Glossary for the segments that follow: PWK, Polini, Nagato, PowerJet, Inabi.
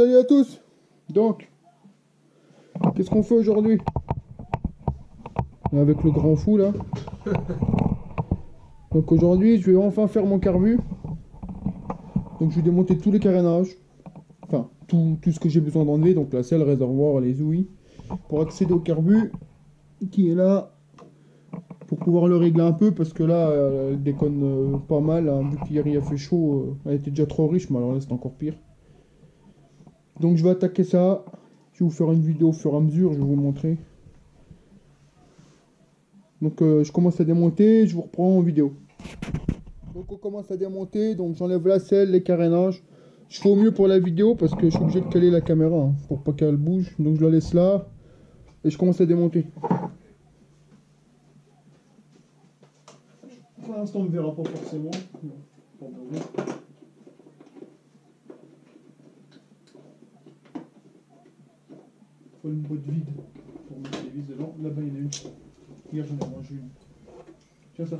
Salut à tous. Donc, qu'est-ce qu'on fait aujourd'hui? Avec le grand fou là. Donc aujourd'hui, je vais enfin faire mon carbu. Donc je vais démonter tous les carénages. Enfin, tout ce que j'ai besoin d'enlever. Donc la selle, le réservoir, les ouïes. Pour accéder au carbu qui est là. Pour pouvoir le régler un peu. Parce que là, elle déconne pas mal. Hein, vu qu'hier il a fait chaud, elle était déjà trop riche. Mais alors là, c'est encore pire. Donc je vais attaquer ça. Je vais vous faire une vidéo au fur et à mesure. Je vais vous montrer. Donc je commence à démonter. Je vous reprends en vidéo. Donc on commence à démonter. Donc j'enlève la selle, les carénages. Je fais au mieux pour la vidéo parce que je suis obligé de caler la caméra hein, pour pas qu'elle bouge. Donc je la laisse là. Et je commence à démonter. Pour l'instant on ne me verra pas forcément. Une boîte vide pour mettre les vis devant. Là-bas il y en a une. Hier j'en ai mangé une. Tiens ça.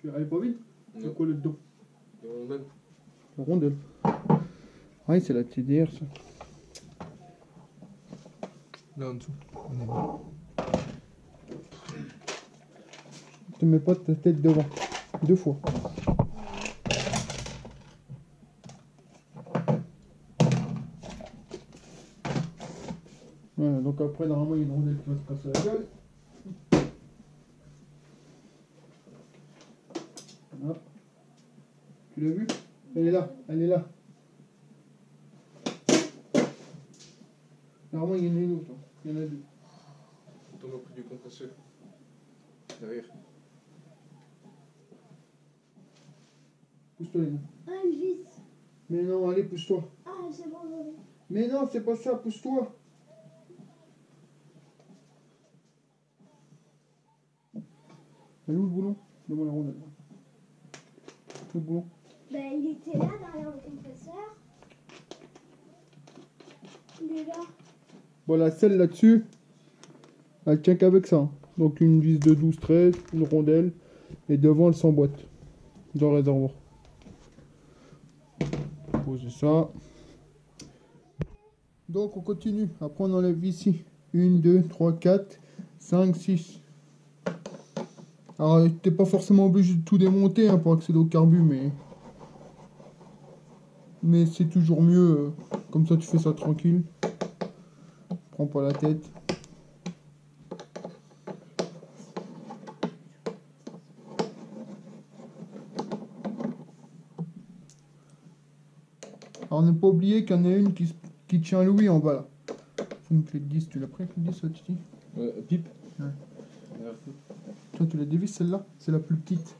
Tu arrives pas vite? C'est quoi le dos? La rondelle. La rondelle. Ouais c'est la TDR ça. Là en dessous. Je te mets pas ta tête devant. Deux fois. Voilà, donc après normalement il y a une rondelle qui va se casser la gueule. Hop. Tu l'as vu? Elle est là, elle est là. Normalement il y en a une autre, il y en a deux. On tombe au prix du compresseur. Derrière. Pousse-toi les gars. Ah une vis. Mais non, allez pousse-toi. Ah c'est bon, j'en ai. Mais non, c'est pas ça, pousse-toi. Elle est où le boulon? Donne-moi la rondelle. Le boulon. Bah, il était là derrière le compresseur. Il est là. Bon, la selle là-dessus, elle tient qu'avec ça. Donc une vis de 12-13, une rondelle, et devant elle s'emboîte dans le réservoir. Poser ça. Donc on continue. Après on enlève ici. 1, 2, 3, 4, 5, 6. Alors, t'es pas forcément obligé de tout démonter hein, pour accéder au carbu, mais c'est toujours mieux. Comme ça, tu fais ça tranquille. Prends pas la tête. Alors, ne pas oublier qu'il y en a une qui tient l'ouïe en bas là. C'est une clé de 10. Tu l'as pris, la clé de 10, Titi? Pipe. Ouais. Merci. Toi, tu la dévises, celle-là, c'est la plus petite.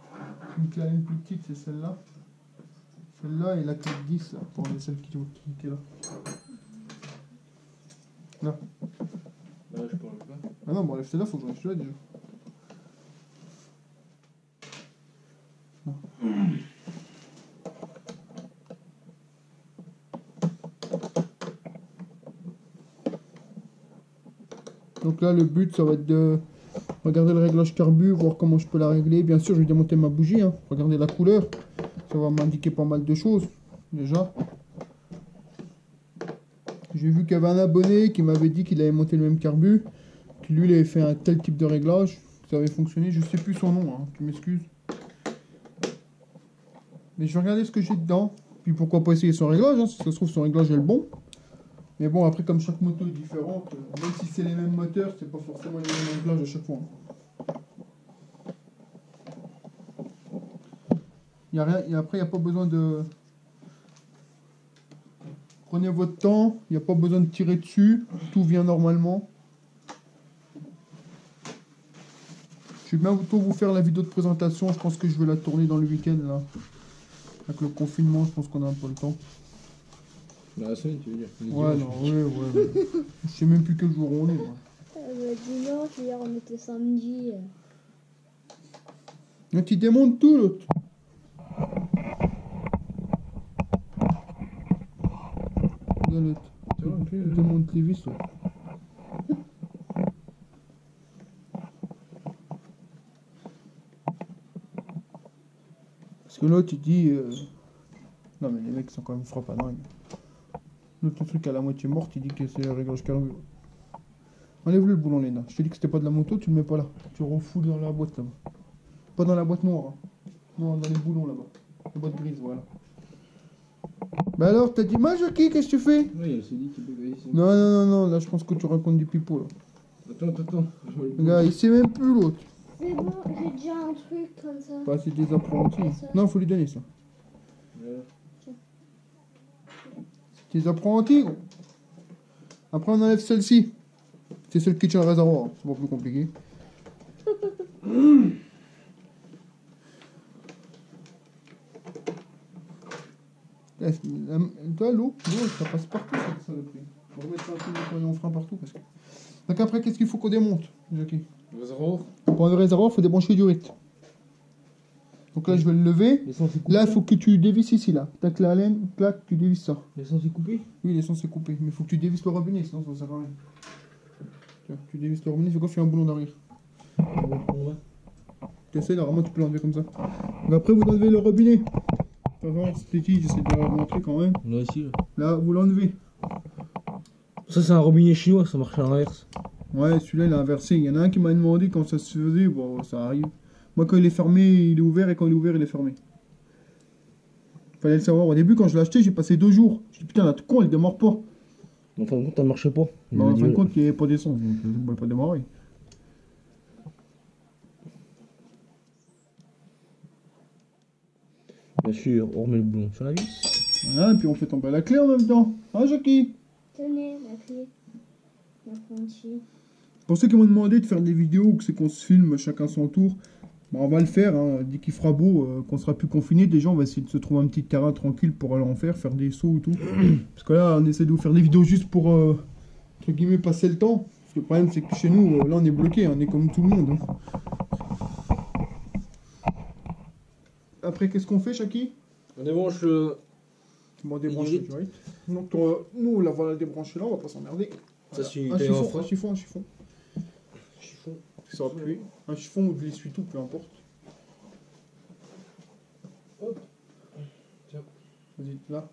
Une clé plus petite, c'est celle-là. Celle-là et la clé 10, là, pour les celles qui étaient là. Là. Là, je peux enlever pas. Ah non, bon, enlève celle-là, faut que j'enlève celle-là déjà. Donc là, le but, ça va être de. Regardez le réglage carbu, voir comment je peux la régler. Bien sûr, je vais démonter ma bougie. Hein. Regardez la couleur. Ça va m'indiquer pas mal de choses. Déjà. J'ai vu qu'il y avait un abonné qui m'avait dit qu'il avait monté le même carbu. Qui lui, il avait fait un tel type de réglage. Ça avait fonctionné. Je sais plus son nom. Hein. Tu m'excuses. Mais je vais regarder ce que j'ai dedans. Puis pourquoi pas essayer son réglage. Hein. Si ça se trouve, son réglage est le bon. Mais bon, après, comme chaque moto est différente, même si c'est les mêmes moteurs, c'est pas forcément les mêmes réglages à chaque fois. Y a rien, et après, il n'y a pas besoin de... Prenez votre temps, il n'y a pas besoin de tirer dessus, tout vient normalement. Je vais bientôt vous faire la vidéo de présentation, je pense que je vais la tourner dans le week-end, là. Avec le confinement, je pense qu'on a un peu le temps. La semaine, tu veux dire? Ouais, non, ouais. Je sais même plus quel jour on est. Moi. Dimanche, hier on était samedi. Mais tu démontes tout l'autre. L'autre. Tu démontes les vis. Parce que l'autre, tu dis. Non, mais les mecs sont quand même frappadingues. de ton truc à la moitié morte, il dit que c'est le réglage carburant. Enlève-le le boulon, Léna. Je te dis que c'était pas de la moto, tu le mets pas là. Tu refoules dans la boîte là-bas. Pas dans la boîte noire. Hein. Non, dans les boulons là-bas. La boîte grise, voilà. Bah alors, t'as dit ma Jackie, qu'est-ce que tu fais? Oui, elle s'est dit qu'il peut ici. Non, non, non, non, là je pense que tu racontes du pipeau là. Attends, attends, attends. Là, il sait même plus l'autre. C'est bon, j'ai déjà un truc comme ça. Bah, c'est des apprentis. Non, faut lui donner ça. Ouais. C'est des apprentis. Après, on enlève celle-ci. C'est celle qui tient le réservoir, hein. C'est pas plus compliqué. Toi, l'eau, ça passe partout, ça le prix. On va remettre ça un peu de nettoyant au frein partout. Parce que... Donc, après, qu'est-ce qu'il faut qu'on démonte, Jackie? Le réservoir. Pour le réservoir, il faut débrancher du rythme. Donc là, je vais le lever. Là, il faut que tu dévisses ici, là. Tac la laine, clac, tu dévisses ça. L'essence est coupée? Oui, l'essence est coupée. Mais il faut que tu dévisses le robinet, sinon ça ne sert à rien. Tiens, tu dévisses le robinet, il faut qu'on fasse un boulon d'arrière. Tu essaies, là, vraiment, tu peux l'enlever comme ça. Donc après, vous enlevez le robinet. C'était dit, j'essaie de la montrer quand même. Là, ici, là. Là, vous l'enlevez. Ça, c'est un robinet chinois, ça marche à l'inverse. Ouais, celui-là, il a inversé. Il y en a un qui m'a demandé quand ça se faisait. Bon, ça arrive. Moi, quand il est fermé, il est ouvert, et quand il est ouvert, il est fermé. Fallait le savoir. Au début, quand je l'ai acheté, j'ai passé 2 jours. J'ai dit, putain, là, tout con, il démarre pas. En fin de compte, ça ne marchait pas. Non, en fin de compte, il n'y avait pas d'essence, donc il ne pouvait pas démarrer. Bien sûr, on remet le boulon sur la vis. Voilà, et puis on fait tomber la clé en même temps. Hein, Jackie? Tenez, la clé. Pour ceux qui m'ont demandé de faire des vidéos où c'est qu'on se filme chacun son tour, bon, on va le faire, hein. Dès qu'il fera beau, qu'on sera plus confiné, déjà on va essayer de se trouver un petit terrain tranquille pour aller en faire des sauts ou tout. Parce que là, on essaie de vous faire des vidéos juste pour, entre guillemets, passer le temps. Parce que le problème, c'est que chez nous, là, on est bloqué, hein. On est comme tout le monde. Hein. Après, qu'est-ce qu'on fait, Jackie? On débranche le... Bon, débrancher, tu vois. Donc, nous, là, voilà, débrancher là, on va pas s'emmerder. Voilà. Ça, c'est un chiffon. Chiffon. Ça va puer. Un chiffon ou de l'essuie-tout, peu importe. Hop. Tiens. Vas-y, là.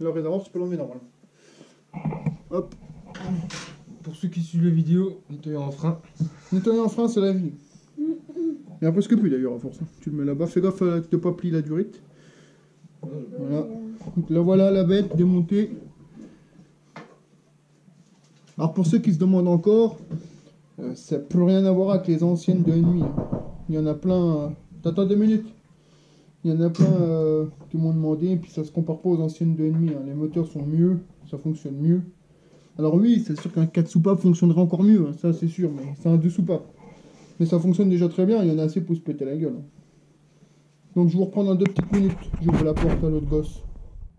Le réservoir, tu peux l'enlever normalement. Hop. Pour ceux qui suivent la vidéo, nettoyer en frein. Nettoyer en frein, c'est la vie. Il n'y a presque plus d'ailleurs à force. Tu le mets là-bas, fais gaffe à ne pas plier la durite. Voilà. Donc là voilà la bête démontée. Alors pour ceux qui se demandent encore, ça n'a plus rien à voir avec les anciennes de Ennemi. Il y en a plein. T'attends 2 minutes. Il y en a plein qui m'ont demandé, et puis ça se compare pas aux anciennes de Ennemi. Hein. Les moteurs sont mieux, ça fonctionne mieux. Alors oui, c'est sûr qu'un 4 soupapes fonctionnerait encore mieux, hein. Ça c'est sûr, mais c'est un 2 soupapes. Mais ça fonctionne déjà très bien, il y en a assez pour se péter la gueule. Donc je vous reprends dans 2 petites minutes. J'ouvre la porte à l'autre gosse.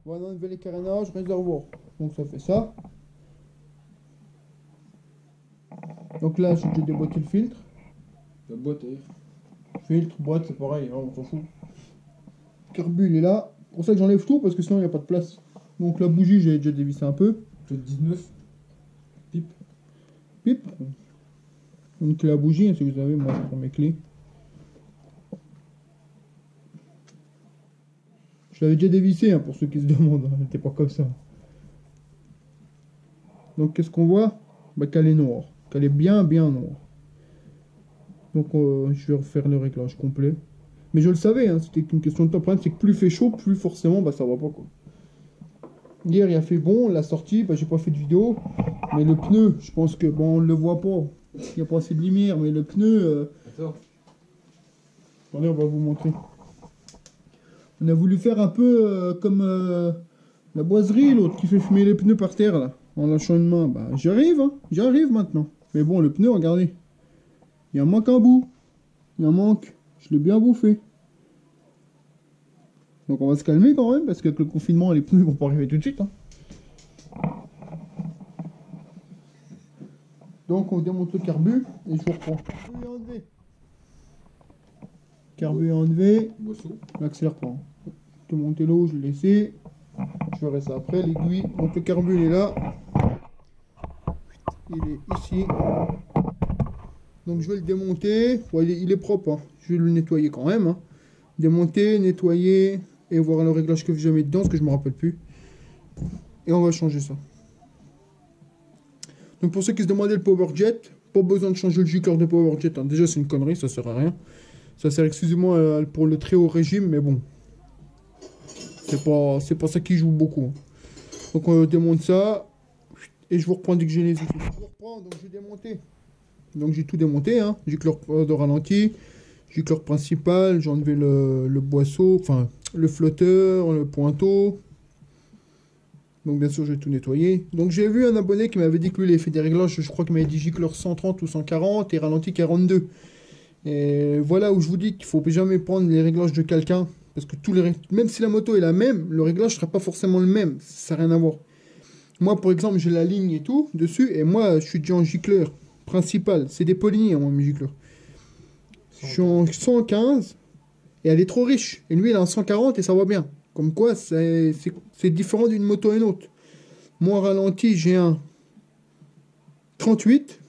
Voilà, on va enlever les carénages, réservoir. Donc ça fait ça. Donc là, j'ai déjà déboîté le filtre. La boîte est... Filtre, boîte, c'est pareil, hein, on s'en fout. Carbu, il est là. C'est pour ça que j'enlève tout, parce que sinon il n'y a pas de place. Donc la bougie, j'ai déjà dévissé un peu. Le 19. Pipe. Pipe. Une clé à bougie, hein, si vous avez, moi je prends mes clés. Je l'avais déjà dévissé, hein, pour ceux qui se demandent, hein, elle n'était pas comme ça. Donc qu'est-ce qu'on voit? Bah, qu'elle est noire, qu'elle est bien bien noire. Donc je vais refaire le réglage complet. Mais je le savais, hein, c'était une question de temps. Le problème c'est que plus il fait chaud, plus forcément bah, ça va pas quoi. Hier il a fait bon, la sortie, bah, j'ai pas fait de vidéo. Mais le pneu, je pense que bon on le voit pas. Il n'y a pas assez de lumière, mais le pneu... Attends. Attendez, on va vous montrer. On a voulu faire un peu comme la boiserie, l'autre qui fait fumer les pneus par terre, là, en lâchant une main. Bah, j'arrive, hein, j'arrive maintenant. Mais bon, le pneu, regardez. Il en manque un bout. Il en manque. Je l'ai bien bouffé. Donc on va se calmer quand même, parce qu'avec le confinement, les pneus vont pas arriver tout de suite, hein. Donc on démonte le carbu et je vous reprends. Carbu est enlevé. Carbu est enlevé. L'accélère pas. Je vais monter l'eau, je vais laisser. Je verrai ça après, l'aiguille. Donc le carbu il est là. Il est ici. Donc je vais le démonter. Bon, il est propre, hein. Je vais le nettoyer quand même. Hein. démonter, nettoyer et voir le réglage que je mets dedans, parce que je ne me rappelle plus. Et on va changer ça. Donc pour ceux qui se demandaient le PowerJet, pas besoin de changer le jus-cœur de PowerJet. Hein. Déjà c'est une connerie, ça sert à rien. Ça sert exclusivement pour le très haut régime, mais bon. C'est pas ça qui joue beaucoup. Donc on démonte ça. Et je vous reprends dès que j'ai les outils. Je vous reprends, donc j'ai démonté. Donc j'ai tout démonté, hein. J'ai que le de ralenti, j'ai que le principal, j'ai enlevé le boisseau, enfin le flotteur, le pointeau. Donc bien sûr j'ai tout nettoyé. Donc j'ai vu un abonné qui m'avait dit que lui il avait fait des réglages, je crois qu'il m'avait dit gicleur 130 ou 140 et ralenti 42. Et voilà où je vous dis qu'il ne faut jamais prendre les réglages de quelqu'un. Parce que même si la moto est la même, le réglage ne sera pas forcément le même. Ça n'a rien à voir. Moi par exemple j'ai la ligne et tout dessus, et moi je suis déjà en gicleur principal. C'est des Polini moi mes gicleurs. Je suis en 115 et elle est trop riche. Et lui il est en 140 et ça va bien. Comme quoi, c'est différent d'une moto à une autre. Moi, ralenti, j'ai un 38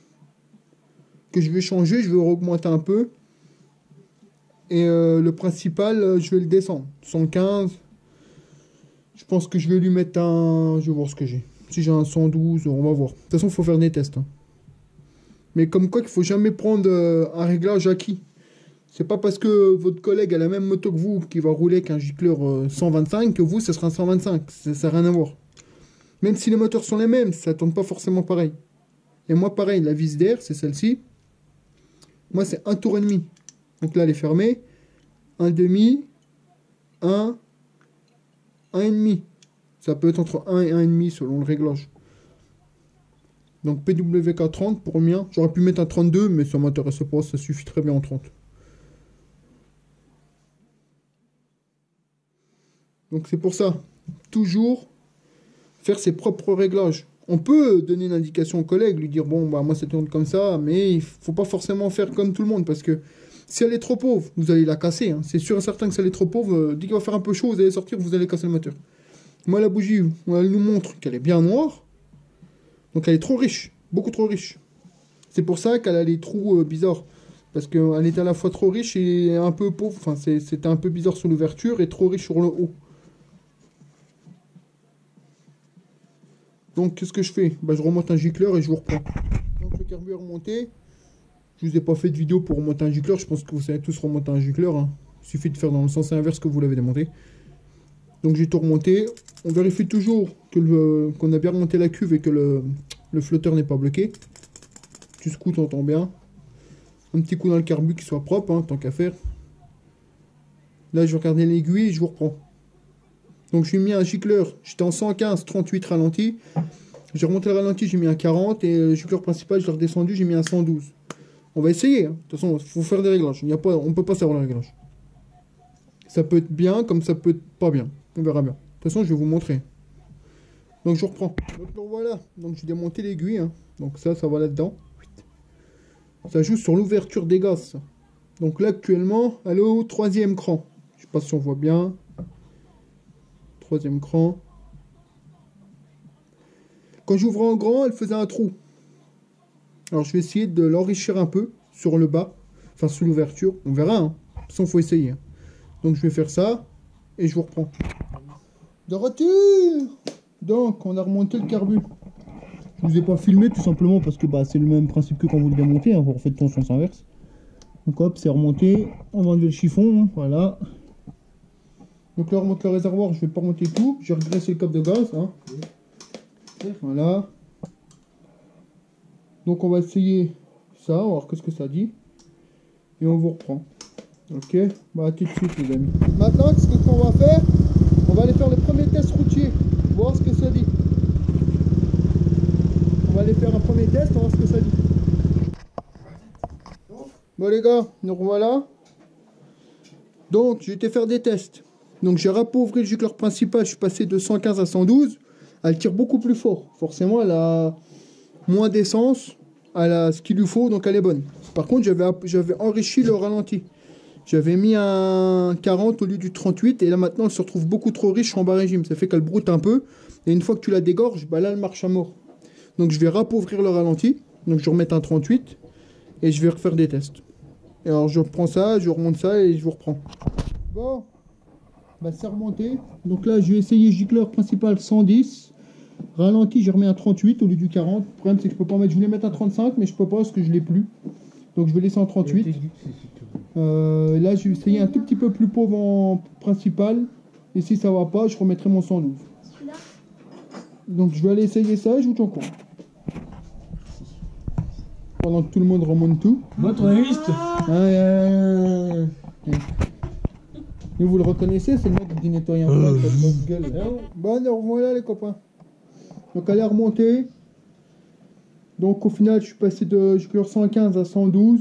que je vais changer, je vais augmenter un peu. Et le principal, je vais le descendre. 115. Je pense que je vais lui mettre un... Je vais voir ce que j'ai. Si j'ai un 112, on va voir. De toute façon, il faut faire des tests. Hein. Mais comme quoi, il ne faut jamais prendre un réglage acquis. C'est pas parce que votre collègue a la même moto que vous qui va rouler qu'un gicleur 125 que vous, ça sera un 125. Ça n'a rien à voir. Même si les moteurs sont les mêmes, ça tourne pas forcément pareil. Et moi, pareil, la vis d'air, c'est celle-ci. Moi, c'est 1,5 tours. Donc là, elle est fermée. 1,5, 1, 1,5. Ça peut être entre 1 et 1,5 selon le réglage. Donc PWK 30 pour le mien. J'aurais pu mettre un 32, mais ça m'intéresse pas. Ça suffit très bien en 30. Donc c'est pour ça, toujours faire ses propres réglages. On peut donner une indication au collègue, lui dire bon bah moi ça tourne comme ça, mais il faut pas forcément faire comme tout le monde, parce que si elle est trop pauvre, vous allez la casser. Hein. C'est sûr et certain que si elle est trop pauvre, dès qu'il va faire un peu chaud, vous allez sortir, vous allez casser le moteur. Moi la bougie, elle nous montre qu'elle est bien noire, donc elle est trop riche, beaucoup trop riche. C'est pour ça qu'elle a les trous bizarres. Parce qu'elle est à la fois trop riche et un peu pauvre, enfin c'était un peu bizarre sur l'ouverture et trop riche sur le haut. Donc qu'est-ce que je fais? Bah, je remonte un gicleur et je vous reprends. Donc le carburant est remonté. Je ne vous ai pas fait de vidéo pour remonter un gicleur. Je pense que vous savez tous remonter un gicleur. Hein. Il suffit de faire dans le sens inverse que vous l'avez démonté. Donc j'ai tout remonté. On vérifie toujours qu'on a bien remonté la cuve et que le flotteur n'est pas bloqué. Tu scouts, t'entends bien. Un petit coup dans le carbu qui soit propre, hein, tant qu'à faire. Là je vais regarder l'aiguille et je vous reprends. Donc j'ai mis un gicleur, j'étais en 115, 38 ralenti. J'ai remonté le ralenti, j'ai mis un 40 et le gicleur principal, je l'ai redescendu, j'ai mis un 112. On va essayer, hein. De toute façon, il faut faire des réglages. Il y a pas, on ne peut pas savoir les réglages. Ça peut être bien comme ça peut être pas bien. On verra bien. De toute façon, je vais vous montrer. Donc je reprends. Donc voilà, donc j'ai démonté l'aiguille. Hein. Donc ça, ça va là-dedans. Ça joue sur l'ouverture des gaz. Donc là, actuellement, elle est au 3e cran. Je ne sais pas si on voit bien. 3e cran. Quand j'ouvrais en grand, elle faisait un trou. Alors je vais essayer de l'enrichir un peu sur le bas, enfin sous l'ouverture. On verra, hein. De toute façon, il faut essayer. Donc je vais faire ça et je vous reprends. De retour. Donc on a remonté le carbu. Je ne vous ai pas filmé tout simplement parce que bah, c'est le même principe que quand vous le démontez. Hein. Vous refaites ton sens inverse. Donc hop, c'est remonté. On va enlever le chiffon. Hein. Voilà. Donc là, on remonte le réservoir, je ne vais pas remonter tout. J'ai redressé le cap de gaz. Hein. Voilà. Donc on va essayer ça, on va voir qu'est-ce que ça dit. Et on vous reprend. Ok, bah à tout de suite les amis. Maintenant, qu'est-ce qu'on va faire? On va aller faire le premier test routier. Voir ce que ça dit. On va aller faire un premier test, on va voir ce que ça dit. Bon les gars, nous revoilà. Donc, j'étais faire des tests. Donc j'ai rapauvri le gicleur principal, je suis passé de 115 à 112, elle tire beaucoup plus fort. Forcément, elle a moins d'essence, elle a ce qu'il lui faut, donc elle est bonne. Par contre, j'avais enrichi le ralenti. J'avais mis un 40 au lieu du 38, et là maintenant, elle se retrouve beaucoup trop riche en bas régime. Ça fait qu'elle broute un peu, et une fois que tu la dégorges, bah là, elle marche à mort. Donc je vais rapauvrir le ralenti, donc je vais remettre un 38, et je vais refaire des tests. Et alors je reprends ça, je remonte ça, et je vous reprends. Bon, bah c'est remonté. Donc là, je vais essayer gicleur principal 110. Ralenti, je remets à 38 au lieu du 40. Le problème, c'est que je peux pas en mettre. Je voulais mettre à 35, mais je peux pas parce que je l'ai plus. Donc je vais laisser en 38. Là, je vais essayer un tout petit peu plus pauvre en principal. Et si ça va pas, je remettrai mon 112. Donc je vais aller essayer ça et je vous tiens au courant. Pendant que tout le monde remonte tout. Votre liste. Et vous le reconnaissez, c'est le mec du nettoyant. Bon, nous revoilà les copains. Donc elle est remontée. Donc au final, je suis passé de gicleur 115 à 112.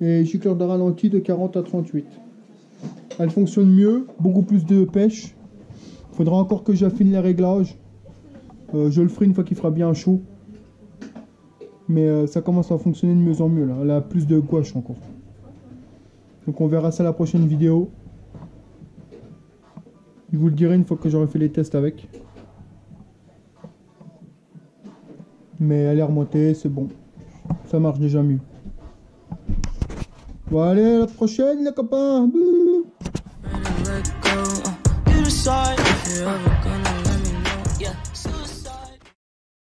Et gicleur de ralenti de 40 à 38. Elle fonctionne mieux, beaucoup plus de pêche. Il faudra encore que j'affine les réglages. Je le ferai une fois qu'il fera bien chaud. Mais ça commence à fonctionner de mieux en mieux là. Elle a plus de gouache encore. Donc on verra ça à la prochaine vidéo. Je vous le dirai une fois que j'aurai fait les tests avec. Mais elle est remontée, c'est bon. Ça marche déjà mieux. Bon allez, à la prochaine les copains.